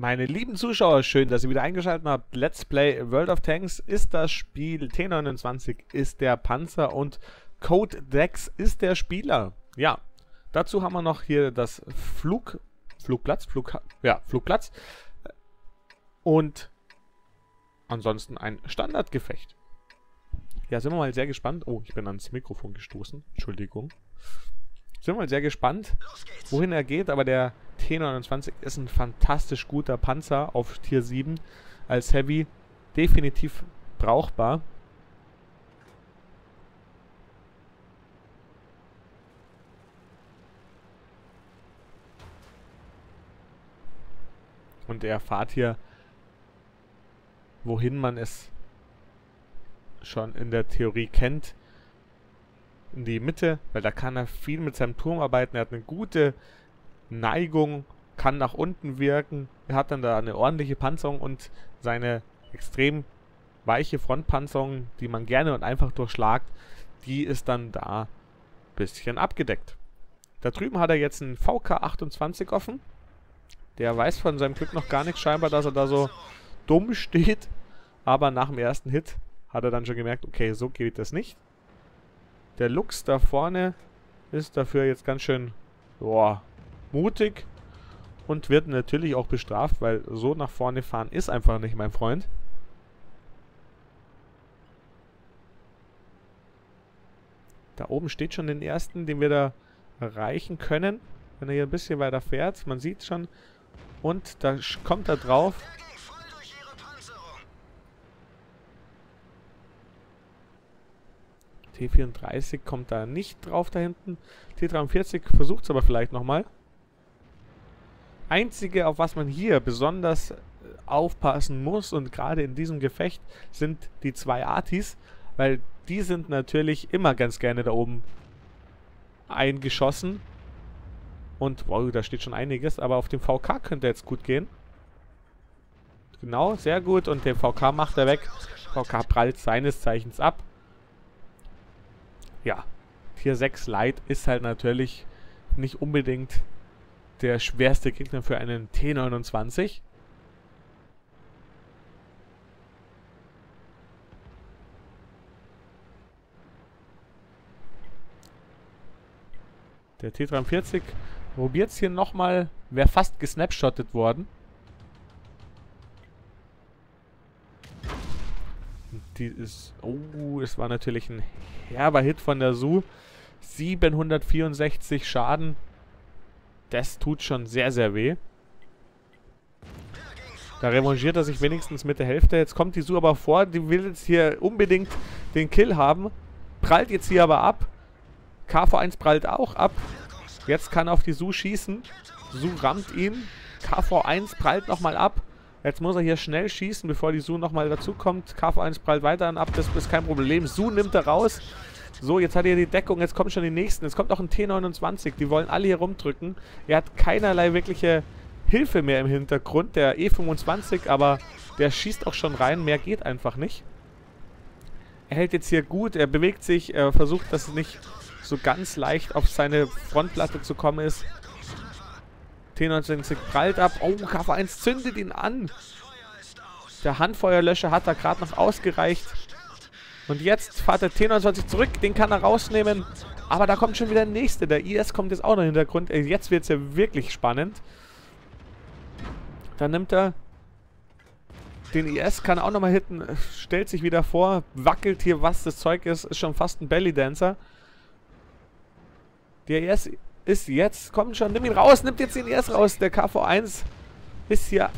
Meine lieben Zuschauer, schön, dass ihr wieder eingeschaltet habt. Let's Play World of Tanks ist das Spiel, T29 ist der Panzer und Code Dex ist der Spieler. Ja, dazu haben wir noch hier das Flugplatz und ansonsten ein Standardgefecht. Ja, sind wir mal sehr gespannt. Oh, ich bin ans Mikrofon gestoßen. Entschuldigung. Sind wir mal sehr gespannt, wohin er geht. Aber der T29 ist ein fantastisch guter Panzer auf Tier 7. Als Heavy definitiv brauchbar. Und er fährt hier, wohin man es schon in der Theorie kennt, in die Mitte, weil da kann er viel mit seinem Turm arbeiten. Er hat eine gute Neigung, kann nach unten wirken. Er hat dann da eine ordentliche Panzerung und seine extrem weiche Frontpanzerung, die man gerne und einfach durchschlagt, die ist dann da ein bisschen abgedeckt. Da drüben hat er jetzt einen VK28 offen. Der weiß von seinem Glück noch gar nichts, scheinbar, dass er da so dumm steht. Aber nach dem ersten Hit hat er dann schon gemerkt, okay, so geht das nicht. Der Luchs da vorne ist dafür jetzt ganz schön mutig und wird natürlich auch bestraft, weil so nach vorne fahren ist einfach nicht, mein Freund. Da oben steht schon den ersten, den wir da erreichen können, wenn er hier ein bisschen weiter fährt. Man sieht schon, und da kommt er drauf. T34 kommt da nicht drauf da hinten. T43 versucht es aber vielleicht nochmal. Einzige, auf was man hier besonders aufpassen muss und gerade in diesem Gefecht, sind die zwei ATs, weil die sind natürlich immer ganz gerne da oben eingeschossen. Und wow, da steht schon einiges, aber auf dem VK könnte jetzt gut gehen. Genau, sehr gut, und den VK macht er weg. VK prallt seines Zeichens ab. Ja, Tier 6 Light ist halt natürlich nicht unbedingt der schwerste Gegner für einen T29. Der T43 probiert es hier nochmal, wäre fast gesnapshottet worden. Oh, es war natürlich ein herber Hit von der Su. 764 Schaden. Das tut schon sehr, sehr weh. Da revanchiert er sich wenigstens mit der Hälfte. Jetzt kommt die Su aber vor. Die will jetzt hier unbedingt den Kill haben. Prallt jetzt hier aber ab. KV-1 prallt auch ab. Jetzt kann er auf die Su schießen. Su rammt ihn. KV-1 prallt nochmal ab. Jetzt muss er hier schnell schießen, bevor die Su nochmal dazukommt. KV1 prallt weiter ab, das ist kein Problem. Su nimmt er raus. So, jetzt hat er die Deckung, jetzt kommen schon die nächsten. Jetzt kommt noch ein T29, die wollen alle hier rumdrücken. Er hat keinerlei wirkliche Hilfe mehr im Hintergrund, der E25, aber der schießt auch schon rein. Mehr geht einfach nicht. Er hält jetzt hier gut, er bewegt sich, er versucht, dass es nicht so ganz leicht auf seine Frontplatte zu kommen ist. T29 prallt ab. Oh, KV1 zündet ihn an. Der Handfeuerlöscher hat da gerade noch ausgereicht. Und jetzt fährt der T29 zurück. Den kann er rausnehmen. Aber da kommt schon wieder der nächste. Der IS kommt jetzt auch noch in den Hintergrund. Jetzt wird es ja wirklich spannend. Dann nimmt er den IS, kann auch nochmal hitten. Stellt sich wieder vor. Wackelt hier, was das Zeug ist. Ist schon fast ein Bellydancer. Der IS ist jetzt, kommt schon, nimm ihn raus, nimmt jetzt den IS raus. Der KV1 ist hier.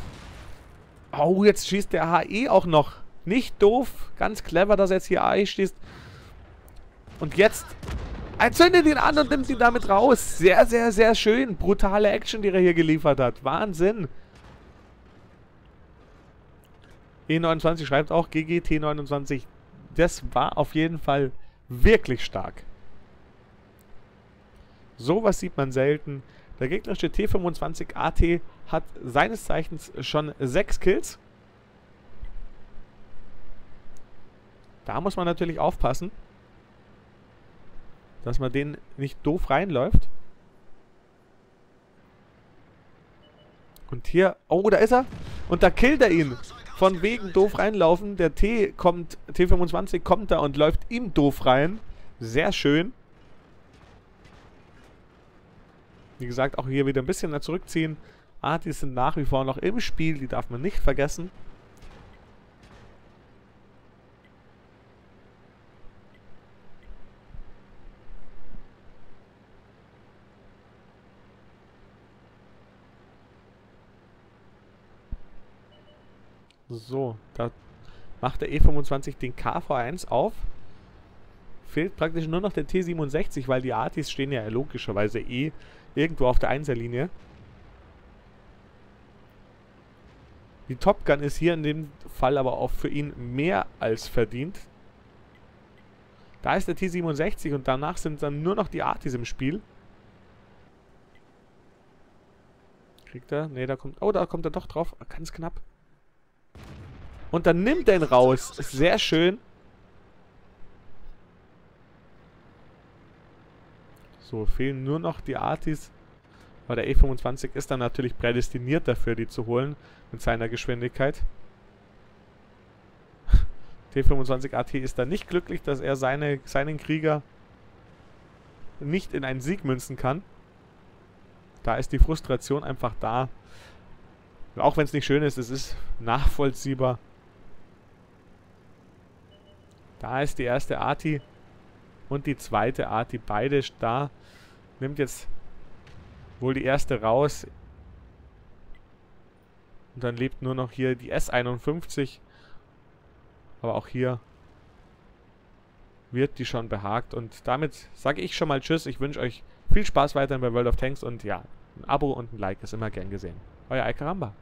Oh, jetzt schießt der HE auch noch. Nicht doof, ganz clever, dass er jetzt hier HE schießt. Und jetzt, er zündet ihn an und nimmt ihn damit raus. Sehr, sehr, sehr schön. Brutale Action, die er hier geliefert hat. Wahnsinn. E29 schreibt auch, GG T29. Das war auf jeden Fall wirklich stark. Sowas sieht man selten. Der gegnerische T25 AT hat seines Zeichens schon 6 Kills. Da muss man natürlich aufpassen, dass man den nicht doof reinläuft. Und hier, oh, da ist er. Und da killt er ihn. Von wegen doof reinlaufen. Der T kommt, T25 kommt da und läuft ihm doof rein. Sehr schön. Wie gesagt, auch hier wieder ein bisschen zurückziehen. Ah, die sind nach wie vor noch im Spiel. Die darf man nicht vergessen. So, da macht der E25 den KV-1 auf. Fehlt praktisch nur noch der T67, weil die ATs stehen ja logischerweise eh irgendwo auf der 1er-Linie. Die Top Gun ist hier in dem Fall aber auch für ihn mehr als verdient. Da ist der T67 und danach sind dann nur noch die ATs im Spiel. Kriegt er? Ne, da kommt... Oh, da kommt er doch drauf. Ganz knapp. Und dann nimmt er ihn raus. Sehr schön. So, fehlen nur noch die Artis. Aber der E25 ist dann natürlich prädestiniert dafür, die zu holen. Mit seiner Geschwindigkeit. T25 AT ist dann nicht glücklich, dass er seinen Krieger nicht in einen Sieg münzen kann. Da ist die Frustration einfach da. Auch wenn es nicht schön ist, es ist nachvollziehbar. Da ist die erste Arti und die zweite Arti. Beide da. Nimmt jetzt wohl die erste raus. Und dann lebt nur noch hier die S51. Aber auch hier wird die schon behagt. Und damit sage ich schon mal Tschüss. Ich wünsche euch viel Spaß weiterhin bei World of Tanks. Und ja, ein Abo und ein Like ist immer gern gesehen. Euer Eikarrramba.